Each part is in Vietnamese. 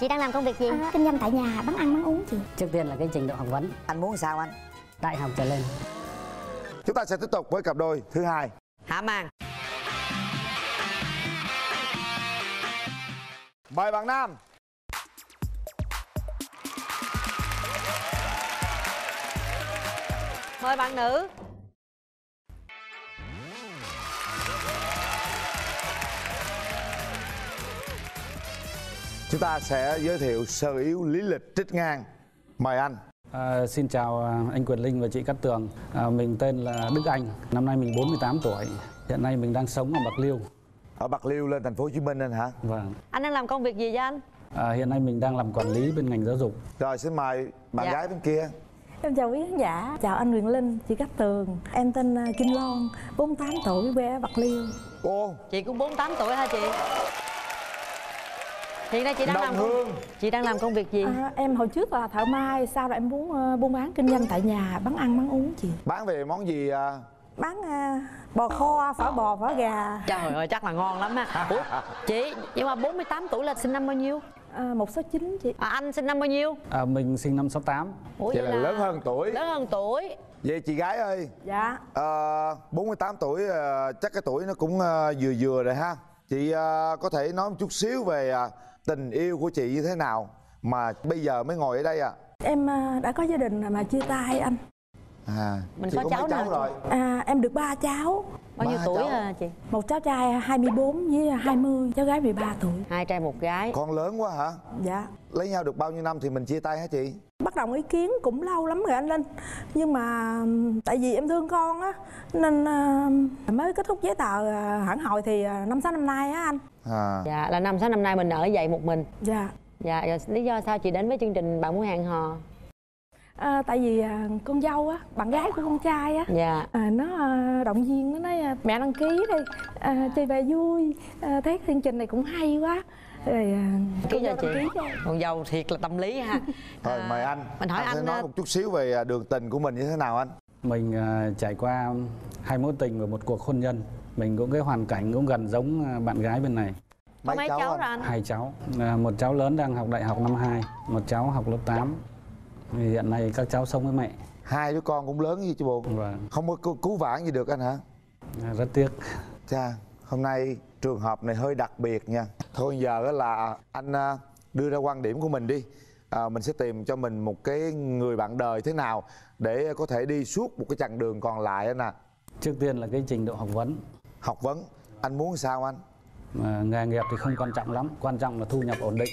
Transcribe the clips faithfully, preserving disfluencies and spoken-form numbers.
Chị đang làm công việc gì? À, kinh doanh tại nhà, bán ăn bán uống chị. Trước tiên là cái trình độ học vấn. Anh muốn sao anh? Đại học trở lên. Chúng ta sẽ tiếp tục với cặp đôi thứ hai. Hả Mang. Mời bạn nam. Mời bạn nữ. Chúng ta sẽ giới thiệu sơ yếu lý lịch trích ngang. Mời anh. À, xin chào anh Quyền Linh và chị Cát Tường. À, mình tên là Đức Anh. Năm nay mình bốn mươi tám tuổi. Hiện nay mình đang sống ở Bạc Liêu. Ở Bạc Liêu lên thành phố Hồ Chí Minh anh hả? Vâng. Anh đang làm công việc gì vậy anh? À, hiện nay mình đang làm quản lý bên ngành giáo dục. Rồi xin mời bạn dạ. gái bên kia. Em chào quý khán giả. Chào anh Quyền Linh, chị Cát Tường. Em tên Kim Long, bốn mươi tám tuổi, quê ở Bạc Liêu. Ô. Chị cũng bốn mươi tám tuổi hả chị? Hiện nay chị đang Đông làm công... chị đang làm công việc gì? À, em hồi trước là thợ may, sau đó em muốn uh, buôn bán kinh doanh tại nhà, bán ăn bán uống chị. Bán về món gì? À? Bán uh, bò kho, phở bò, phở gà. Trời ơi chắc là ngon lắm á. Ủa, chị nhưng mà bốn mươi tám tuổi là sinh năm bao nhiêu? À, một sáu chín chị. À, anh sinh năm bao nhiêu? À, mình sinh năm sáu tám. Ủa, vậy là, là lớn hơn tuổi. Lớn hơn tuổi. Vậy chị gái ơi. Dạ. À, bốn mươi tám tuổi chắc cái tuổi nó cũng vừa vừa rồi ha. Chị uh, có thể nói một chút xíu về uh, tình yêu của chị như thế nào mà bây giờ mới ngồi ở đây ạ? À? Em uh, đã có gia đình mà chia tay anh. À, mình có cháu, cháu rồi. À, em được ba cháu. Bao nhiêu tuổi à, chị? Một cháu trai hai mươi bốn với hai mươi, cháu gái mười ba tuổi. Hai trai một gái. Con lớn quá hả? Dạ. Lấy nhau được bao nhiêu năm thì mình chia tay hả chị? Bất đồng ý kiến cũng lâu lắm rồi anh Linh. Nhưng mà tại vì em thương con á, nên uh, mới kết thúc giấy tờ uh, hẳn hồi thì uh, năm sáu năm nay á anh. À. Dạ là năm sáu năm nay mình ở vậy một mình. Dạ. Dạ rồi lý do sao chị đến với chương trình Bạn Muốn Hẹn Hò? À, tại vì à, con dâu á, bạn gái của con trai á, dạ. à, nó à, động viên, nó nói mẹ đăng ký đi, à, chơi về vui, à, thấy chương trình này cũng hay quá. Rồi à, con dâu đăng ký cho. Con dâu thiệt là tâm lý ha. Rồi à, mời anh, mình hỏi anh, anh sẽ nói à... một chút xíu về đường tình của mình như thế nào anh? Mình à, trải qua hai mối tình và một cuộc hôn nhân. Mình cũng cái hoàn cảnh cũng gần giống bạn gái bên này. Mấy, Mấy cháu, cháu rồi anh? Hai cháu, à, một cháu lớn đang học đại học năm hai, một cháu học lớp tám. Hiện nay các cháu sống với mẹ. Hai đứa con cũng lớn như chị bộ. Vâng. Không có cứu, cứu vãn gì được anh hả? À, rất tiếc. Chà, hôm nay trường hợp này hơi đặc biệt nha. Thôi giờ là anh đưa ra quan điểm của mình đi. À, mình sẽ tìm cho mình một cái người bạn đời thế nào để có thể đi suốt một cái chặng đường còn lại anh ạ. Trước tiên là cái trình độ học vấn. Học vấn, anh muốn sao anh? À, nghề nghiệp thì không quan trọng lắm, quan trọng là thu nhập ổn định.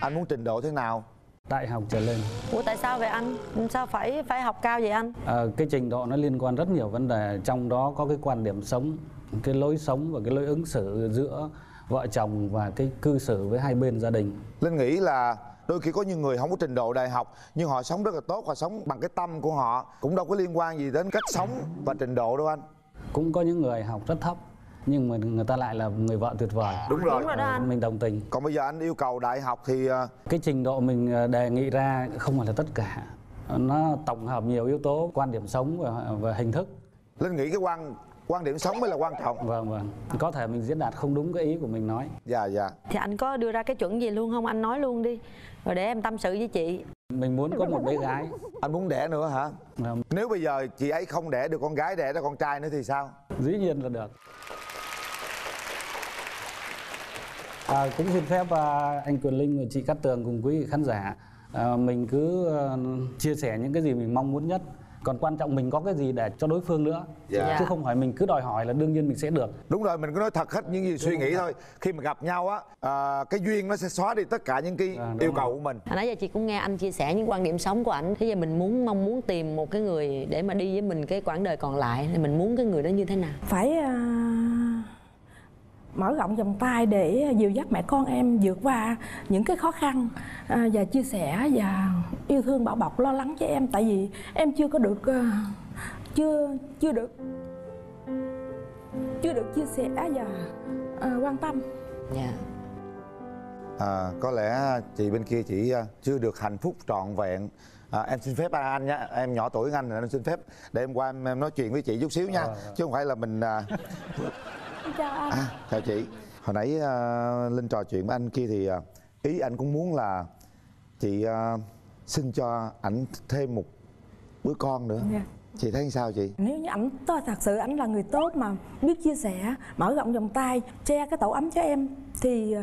Anh muốn trình độ thế nào? Đại học trở lên. Ủa tại sao vậy anh? Sao phải phải học cao vậy anh? À, cái trình độ nó liên quan rất nhiều vấn đề, trong đó có cái quan điểm sống, cái lối sống và cái lối ứng xử giữa vợ chồng và cái cư xử với hai bên gia đình. Linh nghĩ là đôi khi có những người không có trình độ đại học nhưng họ sống rất là tốt, họ sống bằng cái tâm của họ, cũng đâu có liên quan gì đến cách sống và trình độ đâu anh. Cũng có những người học rất thấp nhưng mà người ta lại là người vợ tuyệt vời. Đúng rồi, Đúng rồi đó anh. Mình đồng tình. Còn bây giờ anh yêu cầu đại học thì... Cái trình độ mình đề nghị ra không phải là tất cả. Nó tổng hợp nhiều yếu tố, quan điểm sống và, và hình thức. Linh nghĩ cái quan quan điểm sống mới là quan trọng. Vâng, vâng. Có thể mình diễn đạt không đúng cái ý của mình nói. Dạ, dạ. Thì anh có đưa ra cái chuẩn gì luôn không? Anh nói luôn đi, rồi để em tâm sự với chị. Mình muốn có một bé gái. Anh muốn đẻ nữa hả? Vâng. Nếu bây giờ chị ấy không đẻ được con gái, đẻ ra con trai nữa thì sao? Dĩ nhiên là được. À, cũng xin phép à, anh Quyền Linh và chị Cát Tường cùng quý vị khán giả à, mình cứ à, chia sẻ những cái gì mình mong muốn nhất. Còn quan trọng mình có cái gì để cho đối phương nữa. Dạ. Chứ không phải mình cứ đòi hỏi là đương nhiên mình sẽ được. Đúng rồi, mình cứ nói thật hết những gì đúng suy nghĩ thôi. Khi mà gặp nhau á, à, cái duyên nó sẽ xóa đi tất cả những cái à, yêu cầu rồi. của mình. À, nãy giờ chị cũng nghe anh chia sẻ những quan điểm sống của anh. Thế giờ mình muốn mong muốn tìm một cái người để mà đi với mình cái quãng đời còn lại thì mình muốn cái người đó như thế nào? Phải... À... mở rộng vòng tay để dìu dắt mẹ con em vượt qua những cái khó khăn và chia sẻ và yêu thương bảo bọc lo lắng cho em, tại vì em chưa có được chưa chưa được chưa được chia sẻ và quan tâm. Dạ. À, có lẽ chị bên kia chị chưa được hạnh phúc trọn vẹn. À, em xin phép anh nhé, em nhỏ tuổi anh, em xin phép để em qua em, em nói chuyện với chị chút xíu nha, à, chứ không phải là mình. À... Chào anh. À, chào chị. Hồi nãy uh, Linh trò chuyện với anh kia thì uh, Ý anh cũng muốn là chị uh, xin cho ảnh thêm một đứa con nữa. Yeah. Chị thấy sao chị? Nếu như ảnh thật sự ảnh là người tốt mà biết chia sẻ, mở rộng vòng tay, che cái tổ ấm cho em, thì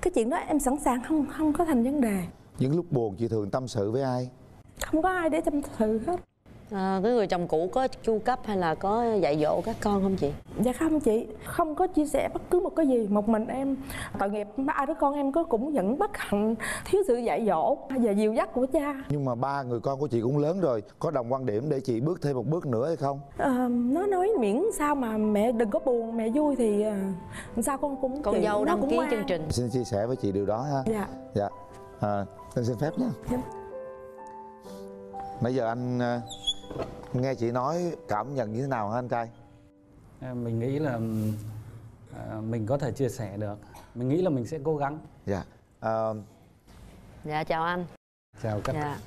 cái chuyện đó em sẵn sàng, không không có thành vấn đề. Những lúc buồn chị thường tâm sự với ai? Không có ai để tâm sự hết. À, cái người chồng cũ có chu cấp hay là có dạy dỗ các con không chị? Dạ không chị, không có chia sẻ bất cứ một cái gì. Một mình em tội nghiệp, ba đứa con em có cũng vẫn bất hạnh thiếu sự dạy dỗ và dìu dắt của cha. Nhưng mà ba người con của chị cũng lớn rồi, có đồng quan điểm để chị bước thêm một bước nữa hay không? À, nó nói miễn sao mà mẹ đừng có buồn, mẹ vui thì sao con cũng con dâu đăng ký chương trình. Xin chia sẻ với chị điều đó ha. Dạ. Dạ. À, em xin phép nha. Dạ. Nãy giờ anh nghe chị nói cảm nhận như thế nào hả anh trai? À, mình nghĩ là à, mình có thể chia sẻ được. Mình nghĩ là mình sẽ cố gắng. Dạ. À... Dạ chào anh. Chào các bạn. Dạ.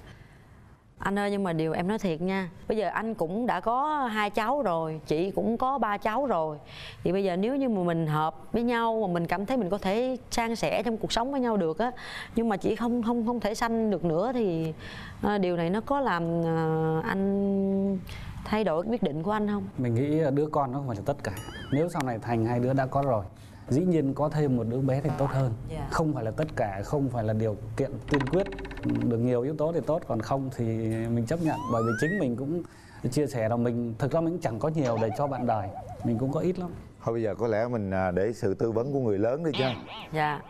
Anh ơi, nhưng mà điều em nói thiệt nha, bây giờ anh cũng đã có hai cháu rồi, chị cũng có ba cháu rồi, thì bây giờ nếu như mà mình hợp với nhau mà mình cảm thấy mình có thể san sẻ trong cuộc sống với nhau được á, nhưng mà chị không không không thể sanh được nữa, thì à, điều này nó có làm à, anh thay đổi quyết định của anh không? Mình nghĩ đứa con nó không phải là tất cả. Nếu sau này thành hai đứa đã có rồi, dĩ nhiên có thêm một đứa bé thì tốt hơn. Yeah. Không phải là tất cả, không phải là điều kiện tiên quyết. Được nhiều yếu tố thì tốt, còn không thì mình chấp nhận. Bởi vì chính mình cũng chia sẻ là mình, thực ra mình cũng chẳng có nhiều để cho bạn đời, mình cũng có ít lắm. Thôi bây giờ có lẽ mình để sự tư vấn của người lớn đi chứ. Dạ.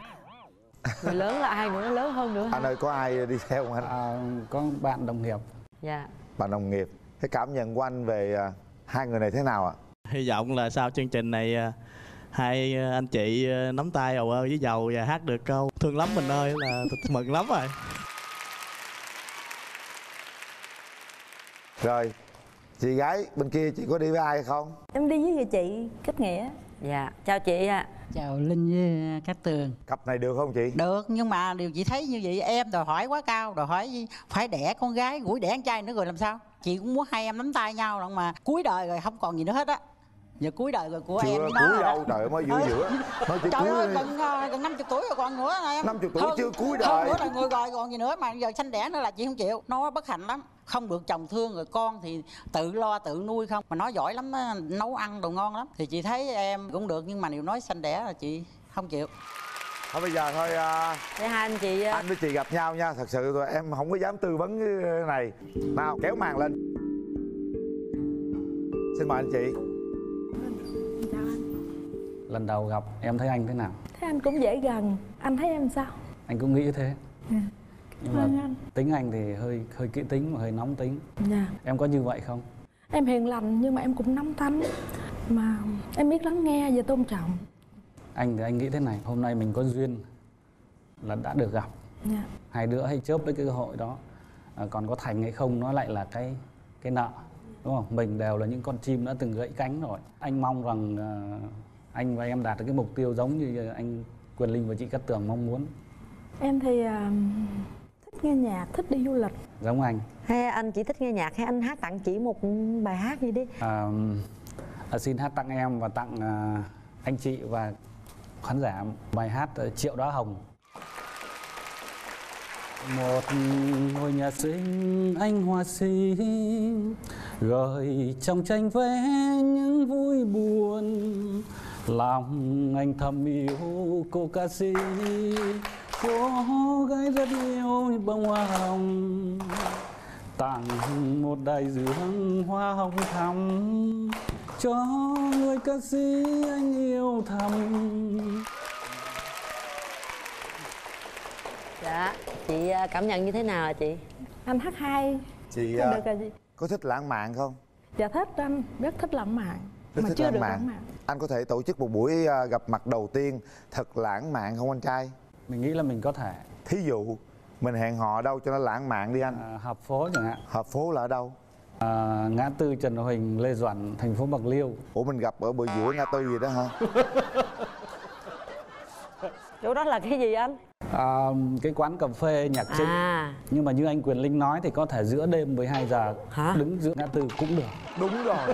Người lớn là ai nữa, lớn hơn nữa. Anh ơi, có ai đi theo không anh? À, có bạn đồng nghiệp. Dạ. Bạn đồng nghiệp. Cái cảm nhận của anh về hai người này thế nào ạ? Hy vọng là sau chương trình này hai anh chị nắm tay ầu ơ với dầu và hát được câu Thương Lắm Mình Ơi là mừng lắm rồi. Rồi, chị gái bên kia chị có đi với ai không? Em đi với người chị Kết Nghĩa. Dạ, chào chị ạ. Chào Linh với Cát Tường. Cặp này được không chị? Được, nhưng mà điều chị thấy như vậy em đòi hỏi quá cao, đòi hỏi phải đẻ con gái, gũi đẻ con trai nữa rồi làm sao? Chị cũng muốn hai em nắm tay nhau rồi mà cuối đời rồi không còn gì nữa hết á. Giờ cuối đời rồi của chưa, em nó cuối đâu, trời mới giữa giữa nói chỉ trời ơi, gần, gần năm mươi tuổi rồi còn nữa em. Năm mươi tuổi hơn, chưa cuối đời. Hơn nữa là người rồi còn gì nữa, mà giờ sanh đẻ nữa là chị không chịu. Nó bất hạnh lắm, không được chồng thương rồi con thì tự lo tự nuôi không. Mà nó giỏi lắm, nó nấu ăn đồ ngon lắm. Thì chị thấy em cũng được, nhưng mà điều nói sanh đẻ là chị không chịu. Thôi bây giờ thôi uh, để hai anh chị uh... anh với chị gặp nhau nha. Thật sự rồi em không có dám tư vấn cái này. Nào kéo màn lên. Xin mời anh chị. Lần đầu gặp em thấy anh thế nào? Thế anh cũng dễ gần. Anh thấy em sao? Anh cũng nghĩ thế. Yeah. Nhưng mà anh. tính anh thì hơi hơi kỹ tính và hơi nóng tính. Yeah. Em có như vậy không? Em hiền lành nhưng mà em cũng nóng tính. Mà em biết lắng nghe và tôn trọng. Anh thì anh nghĩ thế này, hôm nay mình có duyên là đã được gặp. Yeah. Hai đứa hay chớp với cái cơ hội đó. À, còn có thành hay không nó lại là cái cái nợ, đúng không? Mình đều là những con chim đã từng gãy cánh rồi. Anh mong rằng uh, anh và em đạt được cái mục tiêu giống như anh Quyền Linh và chị Cát Tường mong muốn. Em thì uh, thích nghe nhạc, thích đi du lịch. Giống anh. Hay anh chỉ thích nghe nhạc, hay anh hát tặng chị một bài hát gì đi. À, à, xin hát tặng em và tặng uh, anh chị và khán giả bài hát Triệu Đóa Hồng. Một ngôi nhà xinh anh họa sĩ gợi trong tranh vẽ những vui buồn, lòng anh thầm yêu cô ca sĩ, cô gái rất yêu bông hoa hồng, tặng một đại dương hoa hồng thắm cho người ca sĩ anh yêu thầm. Dạ, chị cảm nhận như thế nào hả chị? Anh hát hay. Chị à, được gì? Có thích lãng mạn không? Dạ thích, anh rất thích lãng mạn. Rất mà thích chưa lãng được mạn. lãng mạn. Anh có thể tổ chức một buổi gặp mặt đầu tiên thật lãng mạn không anh trai? Mình nghĩ là mình có thể. Thí dụ mình hẹn hò đâu cho nó lãng mạn đi anh. À, Hợp phố chẳng hạn. Hợp phố là ở đâu? À, ngã tư Trần Huỳnh Lê Duẩn, thành phố Bạc Liêu. Ủa mình gặp ở buổi giữa ngã tư gì đó hả? Chỗ đó là cái gì anh? À, cái quán cà phê nhạc trinh. À. Nhưng mà như anh Quyền Linh nói thì có thể giữa đêm mười hai giờ. Hả? Đứng giữa ngã tư cũng được. Đúng rồi.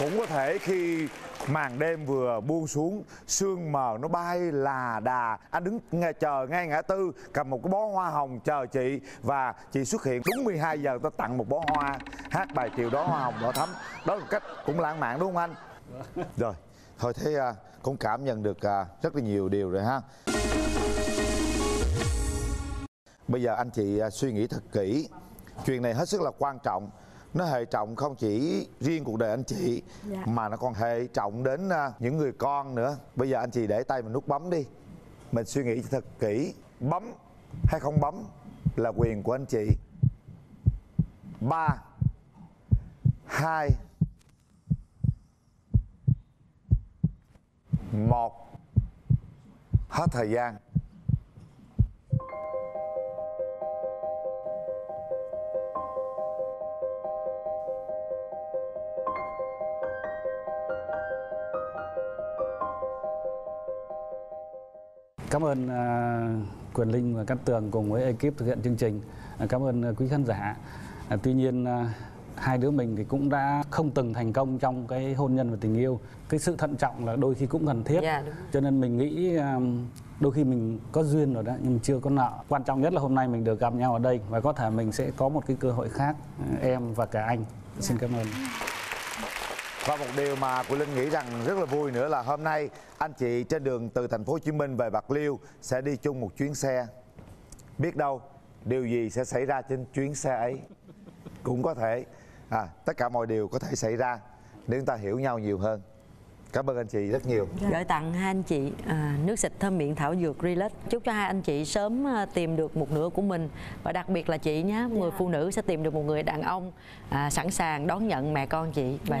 Cũng có thể khi Màn đêm vừa buông xuống, sương mờ nó bay là đà. Anh đứng nghe chờ ngay ngã tư, cầm một cái bó hoa hồng chờ chị. Và chị xuất hiện đúng mười hai giờ, tôi tặng một bó hoa, hát bài Triệu Đóa Hồng đỏ thắm. Đó là cách cũng lãng mạn đúng không anh? Rồi, thôi thế cũng cảm nhận được rất là nhiều điều rồi ha. Bây giờ anh chị suy nghĩ thật kỹ. Chuyện này hết sức là quan trọng. Nó hệ trọng không chỉ riêng cuộc đời anh chị, dạ, mà nó còn hệ trọng đến những người con nữa. Bây giờ anh chị để tay mình nút bấm đi. Mình suy nghĩ thật kỹ. Bấm hay không bấm là quyền của anh chị. Ba hai một. Hết thời gian. Cảm ơn uh, Quyền Linh và Cát Tường cùng với ekip thực hiện chương trình. Uh, cảm ơn uh, quý khán giả. Uh, tuy nhiên uh, hai đứa mình thì cũng đã không từng thành công trong cái hôn nhân và tình yêu. Cái sự thận trọng là đôi khi cũng cần thiết. Yeah, cho nên mình nghĩ uh, đôi khi mình có duyên rồi đó nhưng chưa có nợ. Quan trọng nhất là hôm nay mình được gặp nhau ở đây và có thể mình sẽ có một cái cơ hội khác, uh, em và cả anh. Yeah. Xin cảm ơn. Và một điều mà Quyền Linh nghĩ rằng rất là vui nữa là hôm nay anh chị trên đường từ thành phố Hồ Chí Minh về Bạc Liêu sẽ đi chung một chuyến xe. Biết đâu điều gì sẽ xảy ra trên chuyến xe ấy. Cũng có thể à, tất cả mọi điều có thể xảy ra nếu chúng ta hiểu nhau nhiều hơn. Cảm ơn anh chị rất nhiều. Gửi tặng hai anh chị à, nước xịt thơm miệng thảo dược Relax. Chúc cho hai anh chị sớm tìm được một nửa của mình. Và đặc biệt là chị nhé, người phụ nữ sẽ tìm được một người đàn ông à, sẵn sàng đón nhận mẹ con chị. Và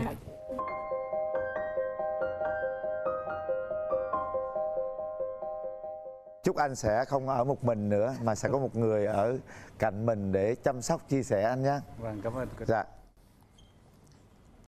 chúc anh sẽ không ở một mình nữa mà sẽ có một người ở cạnh mình để chăm sóc, chia sẻ anh nhé. Vâng, cảm ơn. Dạ.